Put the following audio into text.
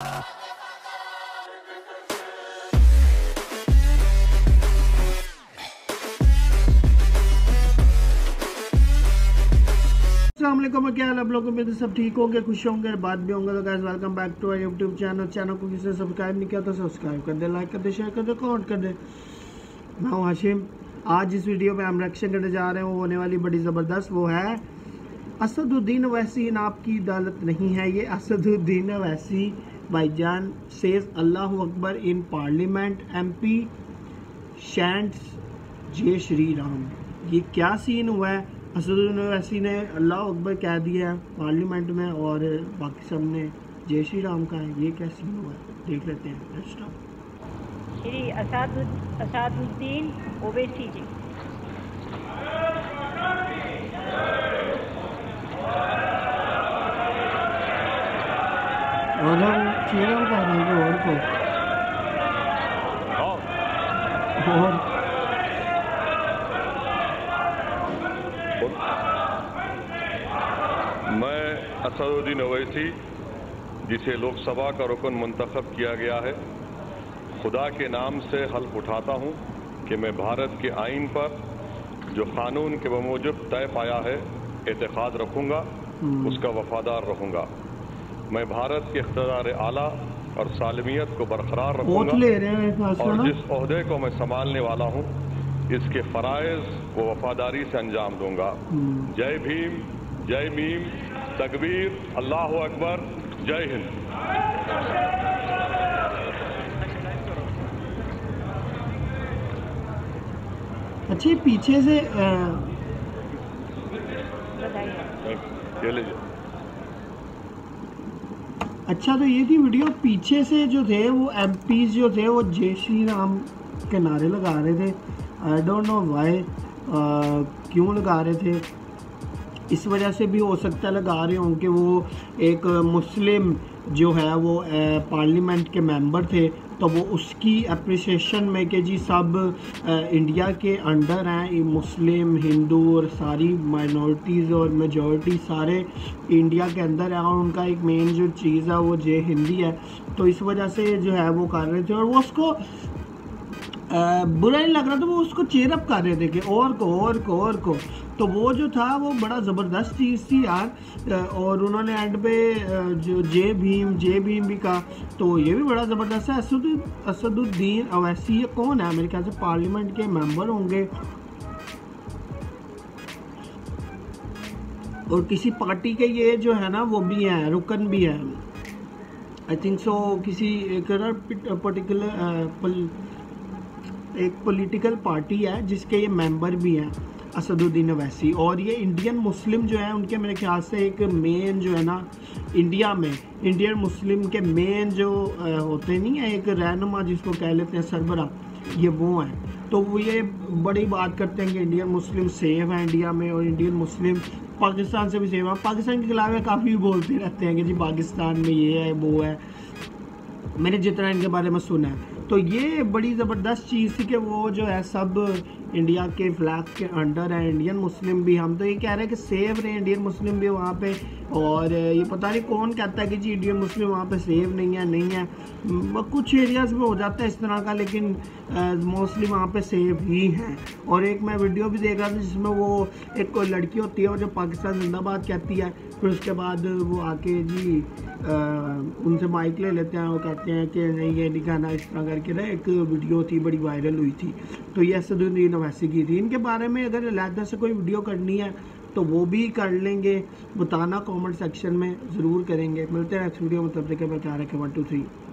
क्या आप लोगों में तो सब ठीक होंगे, खुश होंगे, बात भी होंगे। तो guys welcome back to our YouTube channel को किसी ने सब्सक्राइब नहीं किया तो सब्सक्राइब कर दे, लाइक कर दे, शेयर कर दे, कमेंट कर दे। मैं हूँ हाशिम। आज इस वीडियो में हम रिएक्शन करने जा रहे हैं, वो होने वाली बड़ी ज़बरदस्त, वो है असदुद्दीन ओवैसी आपकी अदालत नहीं है। ये असदुद्दीन ओवैसी भाईजान सेज अल्लाहू अकबर इन पार्लियामेंट, MP शैंट्स जय श्री राम। ये क्या सीन हुआ है, असदुद्दीन ओवैसी ने अल्लाह अकबर कह दिया है पार्लियामेंट में और बाकी सब ने जय श्री राम का है। ये क्या सीन हुआ है, देख लेते हैं। श्री असदुद्दीन ओवैसी जी, और को मैं असदुद्दीन ओवैसी, जिसे लोकसभा का रुकन मुंतखब किया गया है, खुदा के नाम से हल्फ उठाता हूं कि मैं भारत के आइन पर जो कानून के बमूजब तय पाया है एतखाद रखूंगा, उसका वफादार रहूंगा। मैं भारत के इख्तियार आला और सालमियत को बरकरार रखूंगा और जिस ओहदे को मैं संभालने वाला हूं इसके फ़राइज़ व वफादारी से अंजाम दूंगा। जय भीम, जय मीम, तकबीर, अल्लाहू अकबर, जय हिंद। अच्छे पीछे से अच्छा तो ये थी वीडियो। पीछे से जो थे वो MP जो थे वो जय श्री राम के नारे लगा रहे थे। आई डोंट नो वाई, क्यों लगा रहे थे। इस वजह से भी हो सकता है लगा रहे हों कि वो एक मुस्लिम जो है वो पार्लियामेंट के मेंबर थे, तो वो उसकी अप्रिसिएशन में कि जी सब इंडिया के अंडर हैं, मुस्लिम, हिंदू और सारी माइनॉरिटीज़ और मेजॉरिटी सारे इंडिया के अंदर हैं और उनका एक मेन जो चीज़ है वो जय हिंदी है। तो इस वजह से जो है वो कर रहे थे और वो उसको बुरा नहीं लग रहा था, वो उसको चेयरअप कर रहे थे कि और को और को और को। तो वो जो था वो बड़ा ज़बरदस्त चीज़ थी यार। और उन्होंने एंड पे जो जय भीम भी कहा, तो ये भी बड़ा ज़बरदस्त है। असदुद्दीन ओवैसी कौन है, मेरे ख्याल से पार्लियामेंट के मेंबर होंगे और किसी पार्टी के ये जो है ना वो भी हैं, रुकन भी हैं। आई थिंक सो किसी एक पर्टिकुलर एक पॉलिटिकल पार्टी है जिसके ये मेंबर भी हैं असदुद्दीन ओवैसी। और ये इंडियन मुस्लिम जो है उनके मेरे ख्याल से एक मेन जो है ना इंडिया में इंडियन मुस्लिम के मेन जो होते नहीं है, एक रहनुमा जिसको कह लेते हैं, सरबरा, ये वो हैं। तो वो ये बड़ी बात करते हैं कि इंडियन मुस्लिम सेफ हैं इंडिया में और इंडियन मुस्लिम पाकिस्तान से भी सेफ हैं। पाकिस्तान के खिलाफ काफ़ी बोलते रहते हैं कि जी पाकिस्तान में ये है वो है, मैंने जितना इनके बारे में सुना है। तो ये बड़ी ज़बरदस्त चीज़ थी कि वो जो है सब इंडिया के फ्लैग के अंडर है, इंडियन मुस्लिम भी। हम तो ये कह रहे हैं कि सेफ रहे इंडियन मुस्लिम भी वहाँ पे, और ये पता नहीं कौन कहता है कि जी इंडियन मुस्लिम वहाँ पे सेफ नहीं है। नहीं है, कुछ एरियाज़ में हो जाता है इस तरह का, लेकिन मोस्टली वहाँ पे सेफ ही हैं। और एक मैं वीडियो भी देख रहा था जिसमें वो एक कोई लड़की होती है और जो पाकिस्तान जिंदाबाद कहती है, फिर उसके बाद वो आके जी उनसे माइक ले लेते हैं और कहते हैं कि नहीं ये नहीं कहना, इस तरह करके ना एक वीडियो थी बड़ी वायरल हुई थी। तो ये असदुद्दीन ओवैसी की थी। इनके बारे में अगर अलहदा से कोई वीडियो करनी है तो वो भी कर लेंगे, बताना कमेंट सेक्शन में ज़रूर करेंगे। मिलते हैं नेक्स्ट वीडियो में, तब तक के लिए ख्याल रखें। 1 2 3